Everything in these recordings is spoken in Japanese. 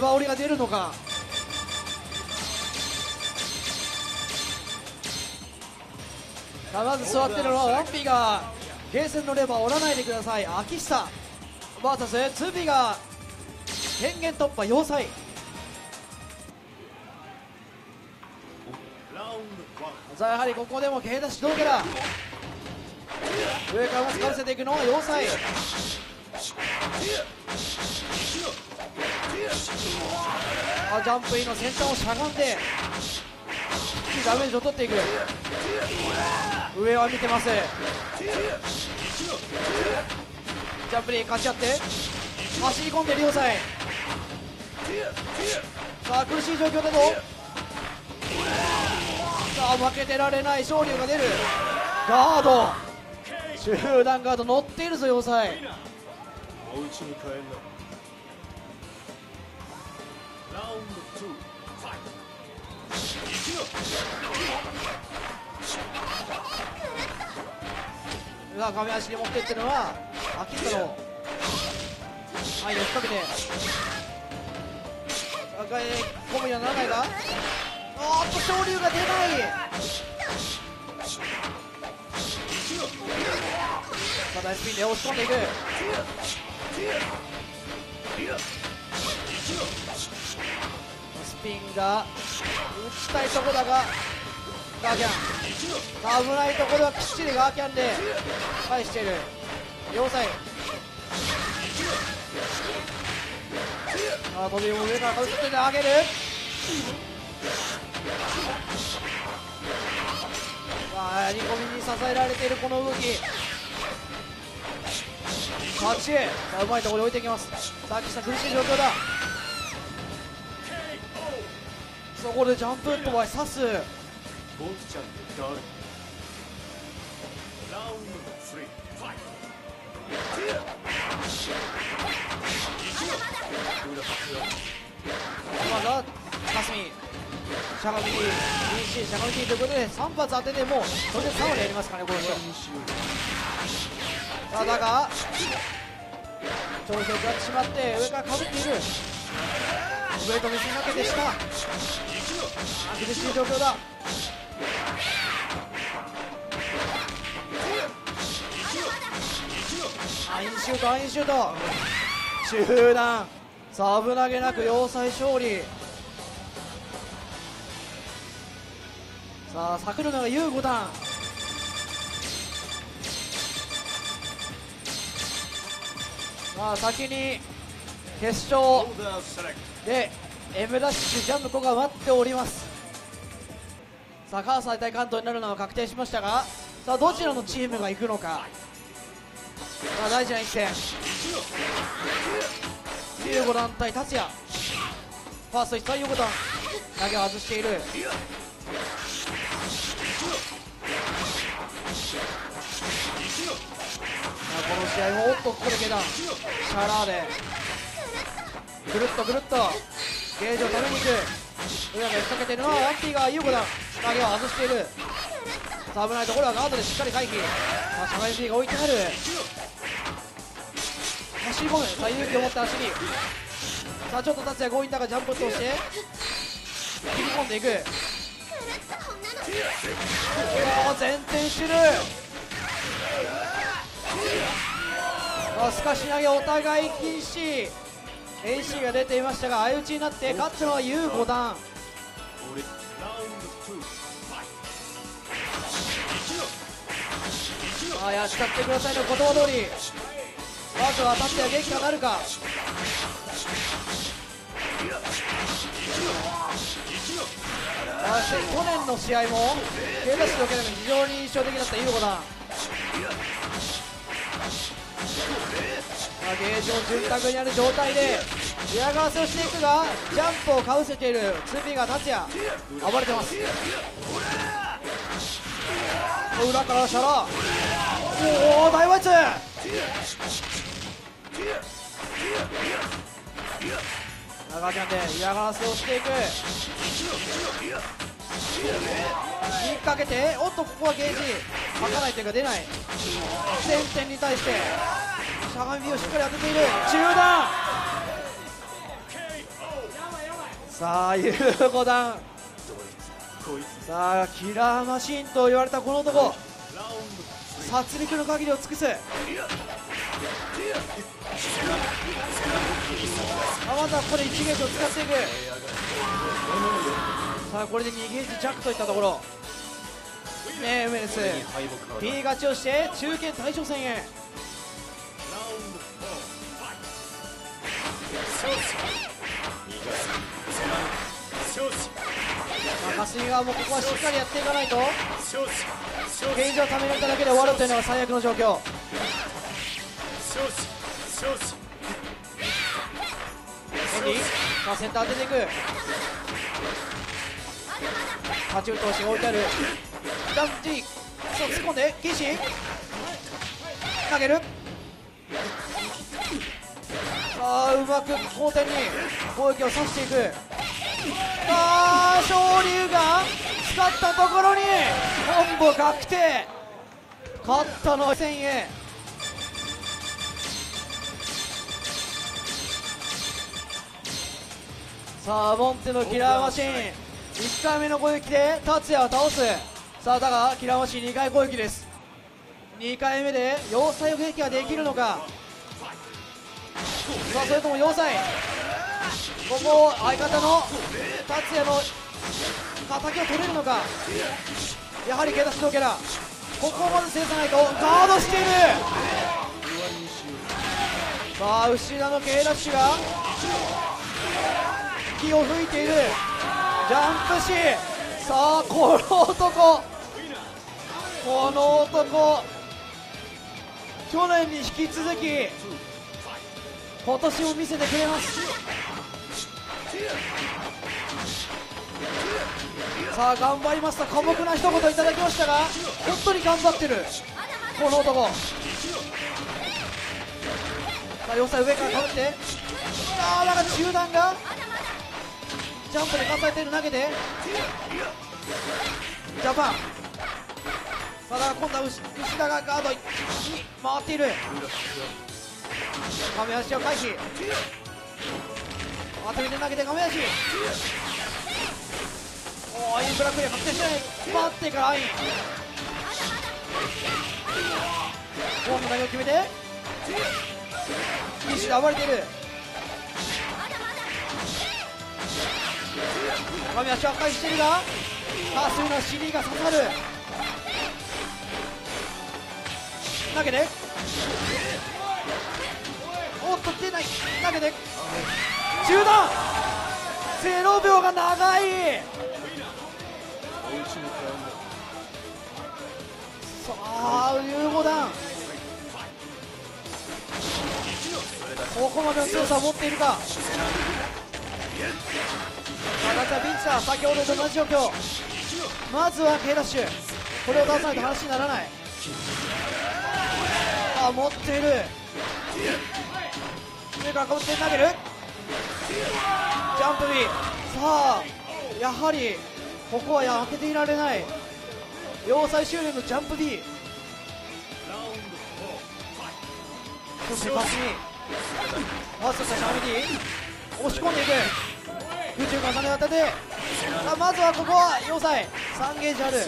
煽りが出るのか。まず座っているのはワンピが、ゲーセンのレバー折らないでください。秋下 VS ツーピが権限突破要塞。さあやはりここでも蹴り出しどうけだ。上からも使わせていくのは要塞。あ、ジャンプインの先端をしゃがんでダメージを取っていく。上は見てます。ジャンプに勝ち合って走り込んで両サイド。さあ苦しい状況だぞ。さあ負けてられない勝利が出る。ガード集団ガード乗っているぞ要塞。お家に帰るな。ラウンド2ファイト。亀足に持っていってるのは秋下の前に押しかけてコムにはならないが、あっと昇竜が出ない。大スピンで押し込んでいく。スピンが打ちたいとこだがガーキャン、危ないところはきっちりガーキャンで返している両サイド。飛びも上からかぶせて上げる。やり込みに支えられているこの動き勝ち。うまいところに置いていきます。さっきした苦しい状況だ。そこでジャンプ飛ばし刺す。まだかすみしゃがみ DC しゃがみ D ということで3発当ててもそれで3割やりますからねこの人。さあだが調子を食らってしまって上からかぶっている。上と見せかけて下、苦しい状況だ。アインシュート、アインシュート中段。さあ危なげなく要塞勝利。さあ桜沼が U5 段。まあ先に決勝で M ダッシュジャンプが待っております。さあ関西対関東になるのは確定しましたが、さあどちらのチームが行くのか。さあ大事な一戦、15段対達也。ファースト1対横段投げを外している。この試合もおっとここで下段シャラーでぐるっとぐるっとゲージを止めにいく。上が仕掛けているのはワンピーが優子だ。投げを外している。さあ危ないところはガードでしっかり回避。さあシャガイピーが置いてある。走り込む。さあ勇気を持って走り、さあちょっと達也強引だがジャンプを通して切り込んでいく。うわ前転してる。すかし投げお互い禁止。 AC が出ていましたが相打ちになって勝つのは U5 段。あやしたってくださいの言葉通り。バートが当たっては元気がなるか。去年の試合もケイダッシュのけでも非常に印象的だった U5 段。ゲージを潤沢にある状態で嫌がらせをしていくがジャンプをかぶせている 2P が達也暴れてます。裏からシャラ、おお大ワイツ。長キャンで嫌がらせをしていく。引っ掛けておっとここはゲージ吐かないというか出ない。前転に対してしゃがみをしっかり当てている中段。さあU5段、さあキラーマシンと言われたこの男、殺戮の限りを尽くす。まずはここで1ゲージを使っていく。さあこれで2ゲージ弱といったところ。エムエス P 勝ちをして中堅大将戦へ。霞川もここはしっかりやっていかないと、ゲージをためられただけで終わるというのが最悪の状況。さあセンター当てていく。立ち打ちが置いてある。ダンティー突っ込んでキーシー投げる。さあうまく後転に攻撃をさしていく。さあ昇龍が使ったところにコンボ確定、勝ったの1000円。さあモンテのキラーマシン1回目の攻撃で達也を倒す。さあだがキラーマシン2回攻撃です。2回目で要塞攻撃ができるのか、さあそれとも要塞、ここを相方の達也の敵を取れるのか。やはりゲタシドケラ、ここをまず制さないと。ガードしている。さあ牛田の K ダッシュが気を吹いている。ジャンプし、さあこの男、この男去年に引き続き今年も見せてくれます。さあ頑張りました、寡黙な一言いただきましたが本当に頑張ってるこの男。さあ要塞上からかぶって、ああなんか中段がジャンプで抱えている、投げてジャパン。さあ今度は牛田がガードに回っている。亀足を回避、まとめて投げて亀足、おおいいブラックで確定してない、待ってからアインフォーム投げを決めて西田暴れている。亀足は回避しているが多数の尻が刺さる。投げておっと出ない、投げて中断、0秒が長い。さあU5段ここまでの強さを持っているか。またピンチだ、先ほどと同じ状況。まずは K ダッシュ、これを出さないと話にならない。あ持っている、上からかぶって投げるジャンプ B。 さあやはりここは開けていられない、要塞修練のジャンプ B。 そしてパスにファーストしたシャミディ押し込んでいく、空中重ね当てで。さあまずはここは要塞3ゲージある、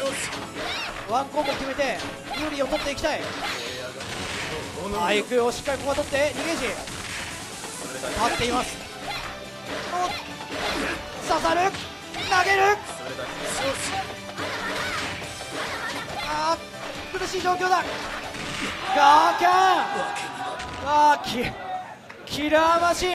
ワンコンボ決めて有利を取っていきたい。相手をしっかりここは取って2ゲージ立っています。刺さる、投げる、あー苦しい状況だ。ガーキャン、キラーマシン。